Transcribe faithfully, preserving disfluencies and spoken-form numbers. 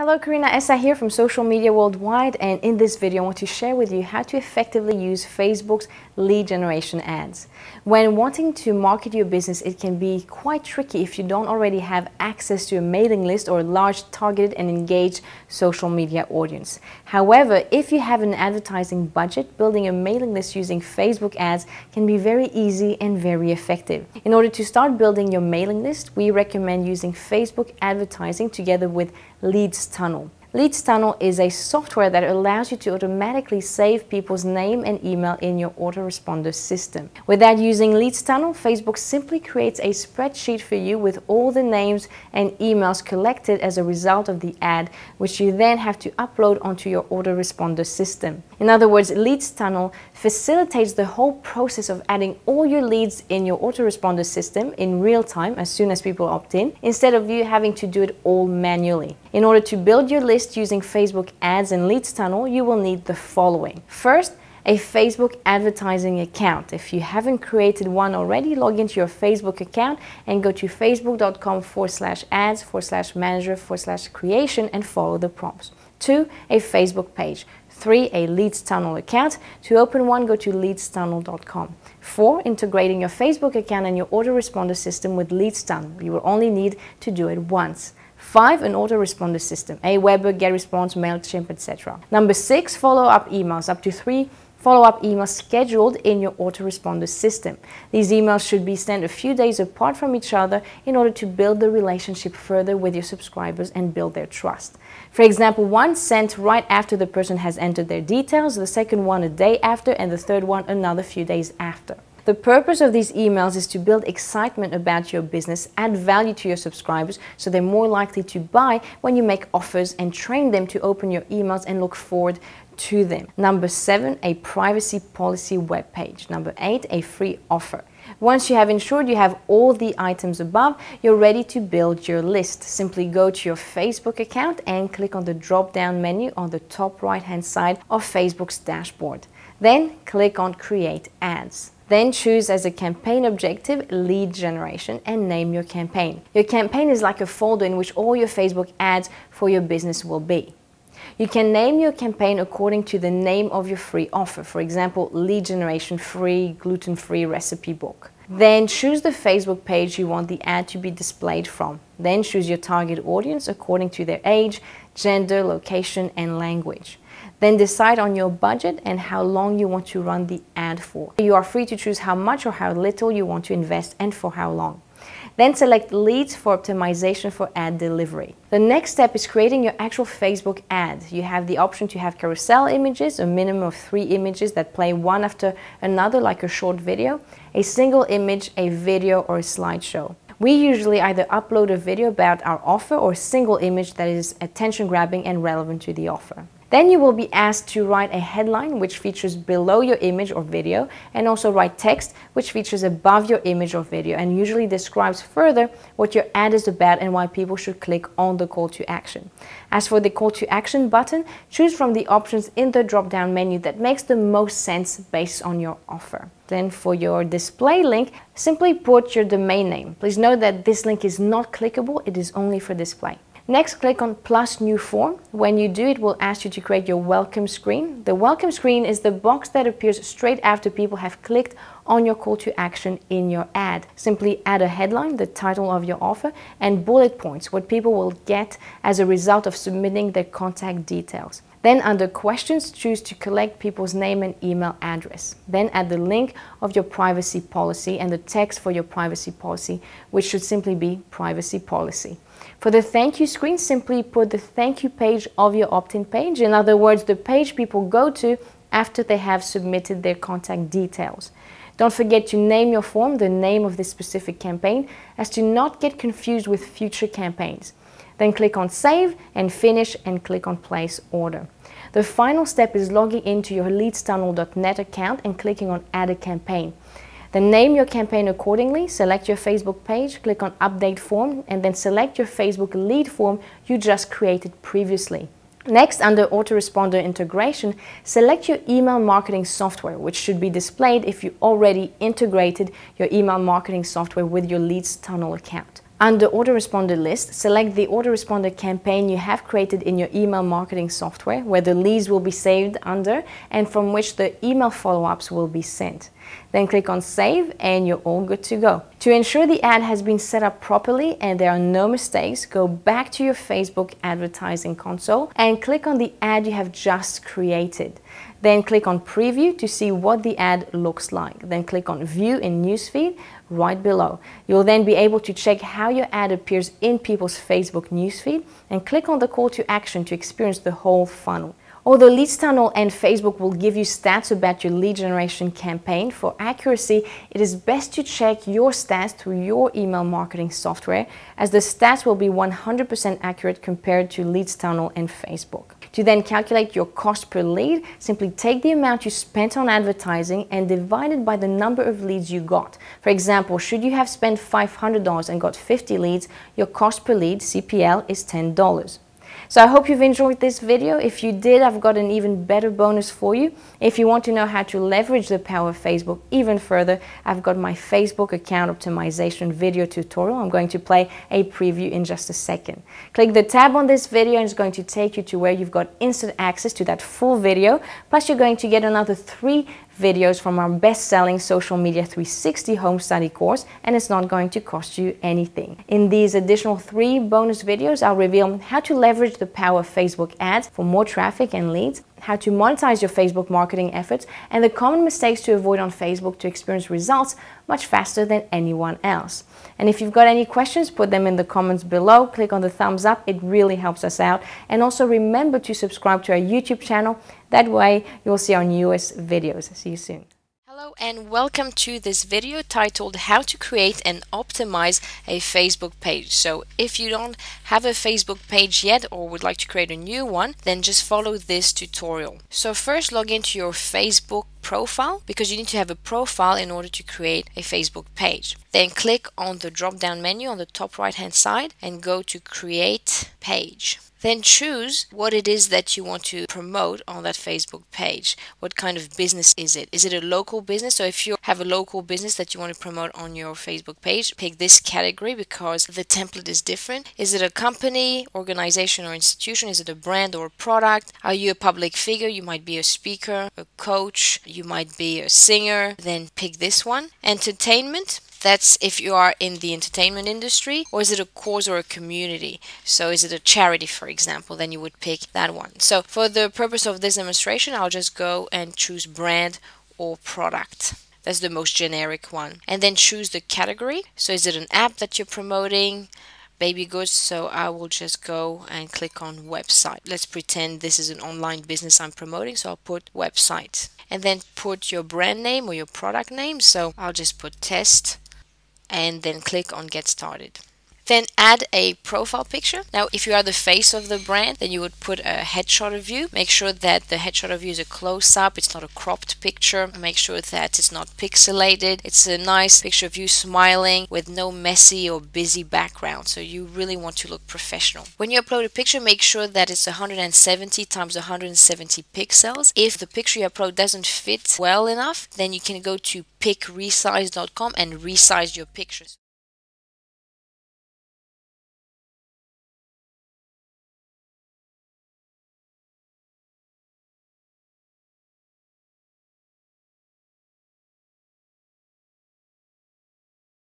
Hello, Corinna Essa here from Social Media Worldwide, and in this video I want to share with you how to effectively use Facebook's lead generation ads. When wanting to market your business, it can be quite tricky if you don't already have access to a mailing list or a large targeted and engaged social media audience. However, if you have an advertising budget, building a mailing list using Facebook ads can be very easy and very effective. In order to start building your mailing list, we recommend using Facebook advertising together with LeadsTunnel. LeadsTunnel is a software that allows you to automatically save people's name and email in your autoresponder system. Without using LeadsTunnel, Facebook simply creates a spreadsheet for you with all the names and emails collected as a result of the ad, which you then have to upload onto your autoresponder system. In other words, LeadsTunnel facilitates the whole process of adding all your leads in your autoresponder system in real time as soon as people opt in, instead of you having to do it all manually. In order to build your list using Facebook ads and LeadsTunnel, you will need the following. First, a Facebook advertising account. If you haven't created one already, log into your Facebook account and go to facebook.com forward slash ads forward slash manager forward slash creation and follow the prompts. Two, a Facebook page. Three, a LeadsTunnel account. To open one, go to leads tunnel dot com. Four, integrating your Facebook account and your autoresponder system with LeadsTunnel. You will only need to do it once. Five, an autoresponder system, Aweber, Get Response, MailChimp, et cetera. Number six, follow-up emails, up to three follow-up emails scheduled in your autoresponder system. These emails should be sent a few days apart from each other in order to build the relationship further with your subscribers and build their trust. For example, one sent right after the person has entered their details, the second one a day after, and the third one another few days after. The purpose of these emails is to build excitement about your business, add value to your subscribers so they're more likely to buy when you make offers, and train them to open your emails and look forward to them. Number seven, a privacy policy web page. Number eight, a free offer. Once you have ensured you have all the items above, you're ready to build your list. Simply go to your Facebook account and click on the drop-down menu on the top right-hand side of Facebook's dashboard. Then click on Create Ads. Then choose as a campaign objective, lead generation, and name your campaign. Your campaign is like a folder in which all your Facebook ads for your business will be. You can name your campaign according to the name of your free offer. For example, lead generation free, gluten-free recipe book. Then choose the Facebook page you want the ad to be displayed from. Then choose your target audience according to their age, gender, location, and language. Then decide on your budget and how long you want to run the ad for. You are free to choose how much or how little you want to invest and for how long. Then select leads for optimization for ad delivery. The next step is creating your actual Facebook ad. You have the option to have carousel images, a minimum of three images that play one after another like a short video, a single image, a video, or a slideshow. We usually either upload a video about our offer or a single image that is attention-grabbing and relevant to the offer. Then you will be asked to write a headline which features below your image or video, and also write text which features above your image or video and usually describes further what your ad is about and why people should click on the call to action. As for the call to action button, choose from the options in the drop-down menu that makes the most sense based on your offer. Then for your display link, simply put your domain name. Please note that this link is not clickable, it is only for display. Next, click on Plus New Form. When you do, it will ask you to create your welcome screen. The welcome screen is the box that appears straight after people have clicked on your call to action in your ad. Simply add a headline, the title of your offer, and bullet points, what people will get as a result of submitting their contact details. Then under questions, choose to collect people's name and email address. Then add the link of your privacy policy and the text for your privacy policy, which should simply be privacy policy. For the thank you screen, simply put the thank you page of your opt-in page. In other words, the page people go to after they have submitted their contact details. Don't forget to name your form, the name of this specific campaign, as to not get confused with future campaigns. Then click on Save and Finish and click on Place Order. The final step is logging into your leads tunnel dot net account and clicking on Add a Campaign. Then name your campaign accordingly, select your Facebook page, click on Update Form, and then select your Facebook lead form you just created previously. Next, under Autoresponder Integration, select your email marketing software, which should be displayed if you already integrated your email marketing software with your LeadsTunnel account. Under Autoresponder List, select the autoresponder campaign you have created in your email marketing software, where the leads will be saved under and from which the email follow-ups will be sent. Then click on Save and you're all good to go. To ensure the ad has been set up properly and there are no mistakes, go back to your Facebook advertising console and click on the ad you have just created. Then click on Preview to see what the ad looks like. Then click on View in Newsfeed right below. You'll then be able to check how your ad appears in people's Facebook newsfeed and click on the call to action to experience the whole funnel. Although LeadsTunnel and Facebook will give you stats about your lead generation campaign, for accuracy, it is best to check your stats through your email marketing software, as the stats will be one hundred percent accurate compared to LeadsTunnel and Facebook. To then calculate your cost per lead, simply take the amount you spent on advertising and divide it by the number of leads you got. For example, should you have spent five hundred dollars and got fifty leads, your cost per lead, C P L, is ten dollars. So I hope you've enjoyed this video. If you did, I've got an even better bonus for you. If you want to know how to leverage the power of Facebook even further, I've got my Facebook account optimization video tutorial. I'm going to play a preview in just a second. Click the tab on this video and it's going to take you to where you've got instant access to that full video. Plus you're going to get another three videos from our best-selling Social Media three sixty home study course, and it's not going to cost you anything. In these additional three bonus videos, I'll reveal how to leverage the power of Facebook ads for more traffic and leads, how to monetize your Facebook marketing efforts, and the common mistakes to avoid on Facebook to experience results much faster than anyone else. And if you've got any questions, put them in the comments below. Click on the thumbs up, it really helps us out. And also remember to subscribe to our YouTube channel. That way you'll see our newest videos. See you soon. Hello and welcome to this video titled How to Create and Optimize a Facebook Page. So if you don't have a Facebook page yet or would like to create a new one, then just follow this tutorial. So first log into your Facebook profile, because you need to have a profile in order to create a Facebook page. Then click on the drop down menu on the top right hand side and go to Create Page. Then choose what it is that you want to promote on that Facebook page. What kind of business is it? Is it a local business? So if you have a local business that you want to promote on your Facebook page, pick this category because the template is different. Is it a company, organization or institution? Is it a brand or a product? Are you a public figure? You might be a speaker, a coach, you might be a singer. Then pick this one. Entertainment. That's if you are in the entertainment industry, or is it a cause or a community? So is it a charity, for example? Then you would pick that one. So for the purpose of this demonstration, I'll just go and choose brand or product. That's the most generic one. And then choose the category. So is it an app that you're promoting? Baby goods. So I will just go and click on website. Let's pretend this is an online business I'm promoting, so I'll put website. And then put your brand name or your product name. So I'll just put test. And then click on Get Started. Then add a profile picture. Now if you are the face of the brand, then you would put a headshot of you. Make sure that the headshot of you is a close-up, it's not a cropped picture. Make sure that it's not pixelated. It's a nice picture of you smiling with no messy or busy background. So you really want to look professional. When you upload a picture, make sure that it's one hundred seventy times one hundred seventy pixels. If the picture you upload doesn't fit well enough, then you can go to pic resize dot com and resize your pictures.